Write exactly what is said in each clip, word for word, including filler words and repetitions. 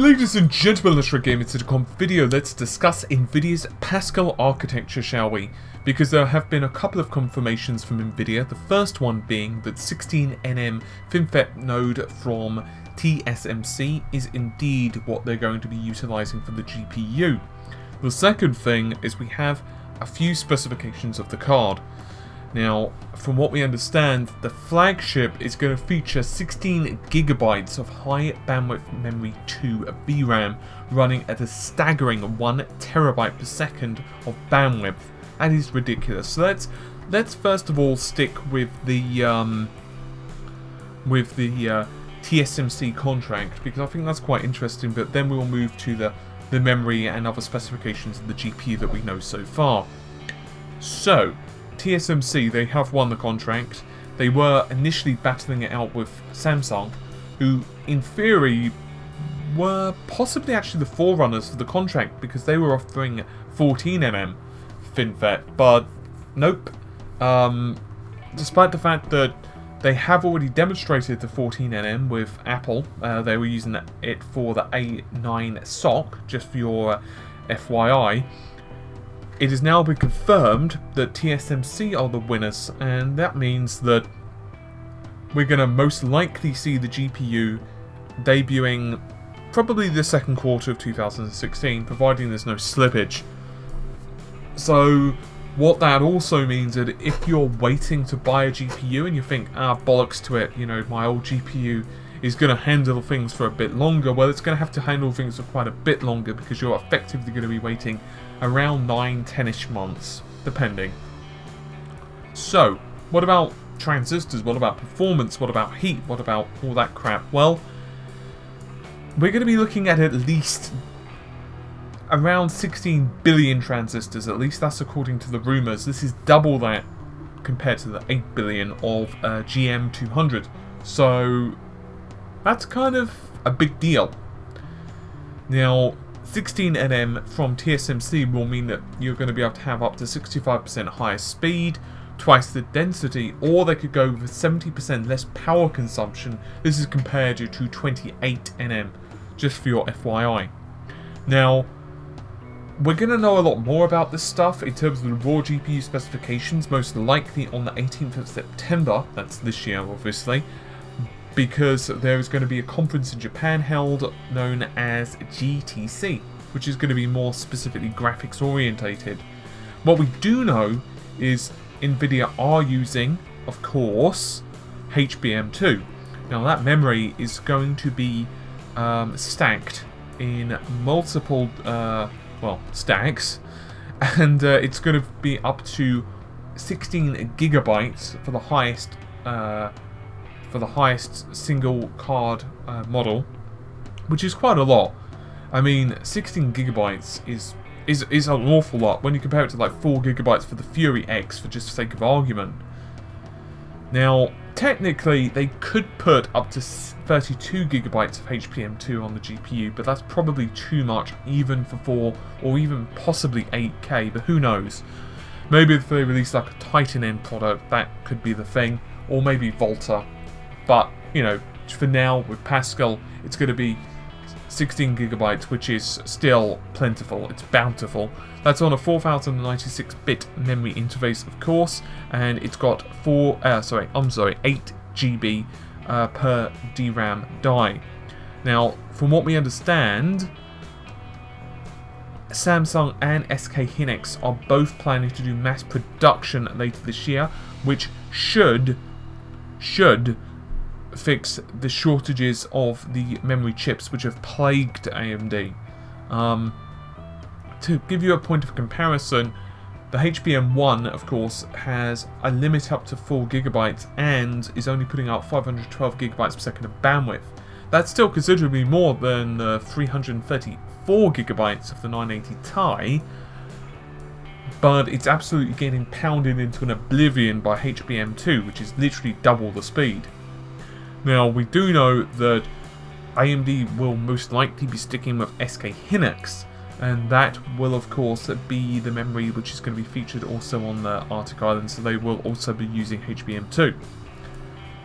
Ladies and gentlemen, let's read Gaming dot com video. Let's discuss Nvidia's Pascal architecture, shall we? Because there have been a couple of confirmations from Nvidia. The first one being that sixteen nanometer FinFET node from T S M C is indeed what they're going to be utilizing for the G P U. The second thing is we have a few specifications of the card. Now, from what we understand, the flagship is going to feature sixteen gigabytes of high bandwidth memory two V RAM running at a staggering one terabyte per second of bandwidth. That is ridiculous. So let's let's first of all stick with the um, with the uh, T S M C contract, because I think that's quite interesting, but then we will move to the the memory and other specifications of the G P U that we know so far. So T S M C, they have won the contract. They were initially battling it out with Samsung, who in theory were possibly actually the forerunners for the contract, because they were offering fourteen nanometer FinFET, but nope. Um, despite the fact that they have already demonstrated the fourteen nanometer with Apple, uh, they were using it for the A nine SoC, just for your F Y I. It has now been confirmed that T S M C are the winners, and that means that we're going to most likely see the G P U debuting probably the second quarter of two thousand sixteen, providing there's no slippage. So what that also means is that if you're waiting to buy a G P U and you think, ah, bollocks to it, you know, my old G P U is going to handle things for a bit longer, well, it's going to have to handle things for quite a bit longer, because you're effectively going to be waiting around nine, ten-ish months, depending. So, what about transistors? What about performance? What about heat? What about all that crap? Well, we're going to be looking at at least around sixteen billion transistors, at least that's according to the rumours. This is double that compared to the eight billion of uh, G M two hundred. So that's kind of a big deal. Now, sixteen nanometer from T S M C will mean that you're going to be able to have up to sixty-five percent higher speed, twice the density, or they could go with seventy percent less power consumption. This is compared to twenty-eight nanometer, just for your F Y I. Now, we're going to know a lot more about this stuff in terms of the raw G P U specifications, most likely on the eighteenth of September, that's this year obviously, because there is going to be a conference in Japan held known as G T C, which is going to be more specifically graphics orientated. What we do know is Nvidia are using, of course, H B M two. Now that memory is going to be um, stacked in multiple, uh, well, stacks, and uh, it's going to be up to sixteen gigabytes for the highest uh, for the highest single card uh, model, which is quite a lot. I mean, sixteen gigabytes is, is is an awful lot when you compare it to like four gigabytes for the Fury X, for just the sake of argument. Now, technically, they could put up to thirty-two gigabytes of H B M two on the G P U, but that's probably too much, even for four or even possibly eight K, but who knows? Maybe if they release like a Titan end product, that could be the thing, or maybe Volta. But, you know, for now, with Pascal, it's going to be sixteen gigabytes, which is still plentiful. It's bountiful. That's on a four thousand ninety-six bit memory interface, of course, and it's got four. Uh, sorry, I'm sorry, eight G B uh, per D RAM die. Now, from what we understand, Samsung and S K Hynix are both planning to do mass production later this year, which should should. fix the shortages of the memory chips which have plagued A M D. Um, to give you a point of comparison, the H B M one, of course, has a limit up to four gigabytes and is only putting out five hundred twelve gigabytes per second of bandwidth. That's still considerably more than the three hundred thirty-four gigabytes of the nine eighty Ti, but it's absolutely getting pounded into an oblivion by H B M two, which is literally double the speed. Now, we do know that A M D will most likely be sticking with S K Hynix, and that will, of course, be the memory which is going to be featured also on the Arctic Islands, so they will also be using H B M two.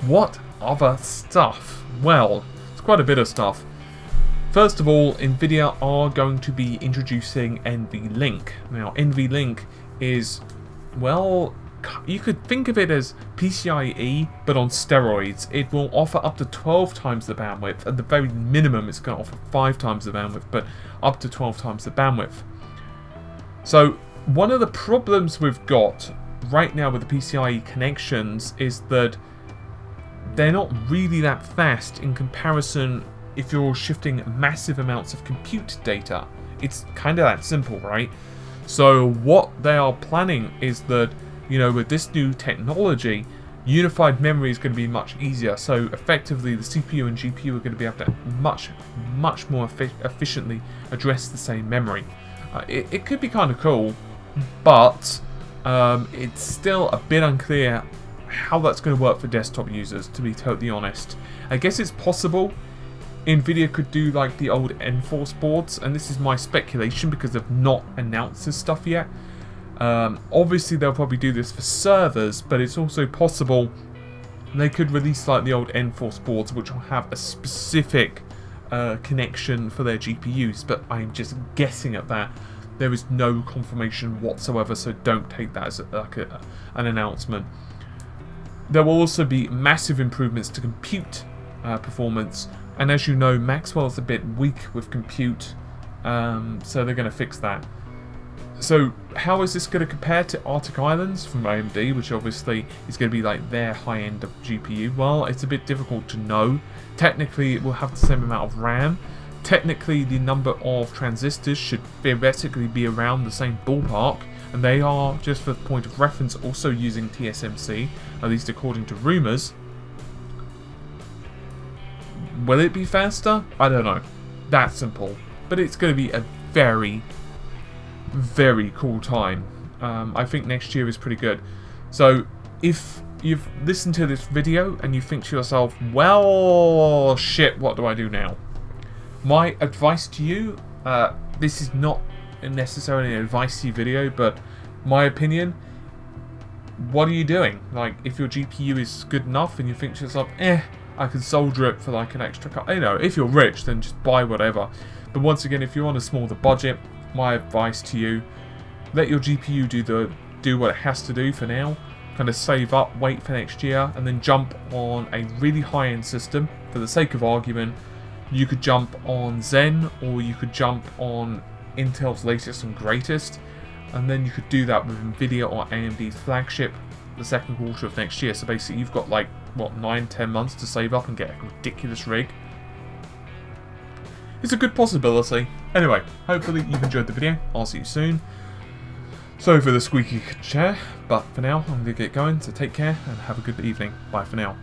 What other stuff? Well, it's quite a bit of stuff. First of all, Nvidia are going to be introducing NVLink. Now, NVLink is, well, you could think of it as P C I E, but on steroids. It will offer up to twelve times the bandwidth. At the very minimum, it's going to offer five times the bandwidth, but up to twelve times the bandwidth. So one of the problems we've got right now with the P C I E connections is that they're not really that fast in comparison if you're shifting massive amounts of compute data. It's kind of that simple, right? So what they are planning is that, you know, with this new technology, unified memory is going to be much easier. So effectively, the C P U and G P U are going to be able to much, much more efficiently address the same memory. Uh, it, it could be kind of cool, but um, it's still a bit unclear how that's going to work for desktop users, to be totally honest. I guess it's possible Nvidia could do like the old nForce boards, and this is my speculation because they've not announced this stuff yet. Um, obviously, they'll probably do this for servers, but it's also possible they could release like the old nForce boards, which will have a specific uh, connection for their G P Us, but I'm just guessing at that. There is no confirmation whatsoever, so don't take that as a, like a, an announcement. There will also be massive improvements to compute uh, performance. And as you know, Maxwell's a bit weak with compute, um, so they're going to fix that. So how is this going to compare to Arctic Islands from A M D, which obviously is going to be like their high end of G P U? Well, it's a bit difficult to know. Technically, it will have the same amount of RAM. Technically, the number of transistors should theoretically be around the same ballpark, and they are, just for the point of reference, also using T S M C, at least according to rumors. Will it be faster? I don't know. That simple. But it's going to be a very, very cool time. Um, I think next year is pretty good. So if you've listened to this video and you think to yourself, well, shit, what do I do now? My advice to you, uh, this is not necessarily an advicey video, but my opinion, what are you doing? Like, if your G P U is good enough and you think to yourself, eh, I can solder it for like an extra couple, you know, if you're rich, then just buy whatever. But once again, if you're on a smaller budget, my advice to you, let your G P U do the do what it has to do for now. Kind of save up, wait for next year, and then jump on a really high-end system. For the sake of argument, you could jump on Zen, or you could jump on Intel's latest and greatest, and then you could do that with Nvidia or A M D's flagship the second quarter of next year. So basically, you've got like, what, nine, ten months to save up and get a ridiculous rig. It's a good possibility. Anyway, hopefully you've enjoyed the video. I'll see you soon. Sorry for the squeaky chair, but for now, I'm going to get going, so take care and have a good evening. Bye for now.